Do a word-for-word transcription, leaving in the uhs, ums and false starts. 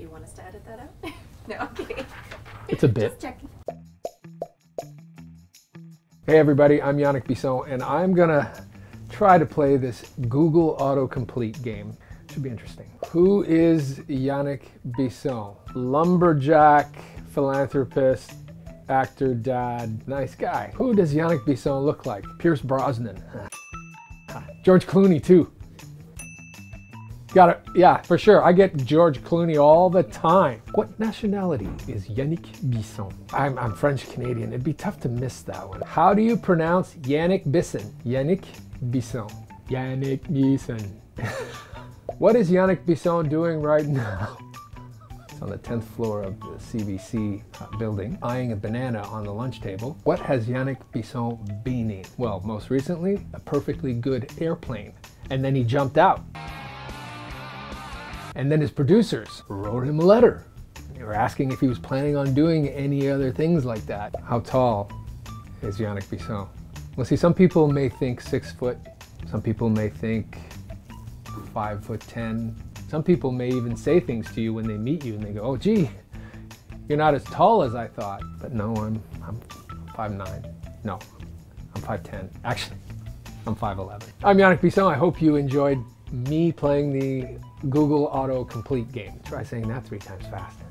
Do you want us to edit that out? No, okay. It's a bit. Just checking. Hey everybody, I'm Yannick Bisson, and I'm gonna try to play this Google Autocomplete game. Should be interesting. Who is Yannick Bisson? Lumberjack, philanthropist, actor, dad, nice guy. Who does Yannick Bisson look like? Pierce Brosnan. George Clooney too. Got it, yeah, for sure. I get George Clooney all the time. What nationality is Yannick Bisson? I'm, I'm French-Canadian, it'd be tough to miss that one. How do you pronounce Yannick Bisson? Yannick Bisson. Yannick Bisson. What is Yannick Bisson doing right now? It's on the tenth floor of the C B C uh, building, eyeing a banana on the lunch table. What has Yannick Bisson been in? Well, most recently, a perfectly good airplane. And then he jumped out. And then his producers wrote him a letter. They were asking if he was planning on doing any other things like that. How tall is Yannick Bisson? Well, see, some people may think six foot. Some people may think five foot ten. Some people may even say things to you when they meet you and they go, oh, gee, you're not as tall as I thought. But no, I'm, I'm five nine. No, I'm five ten. Actually, I'm five eleven. I'm Yannick Bisson. I hope you enjoyed me playing the Google Autocomplete game. Try saying that three times fast.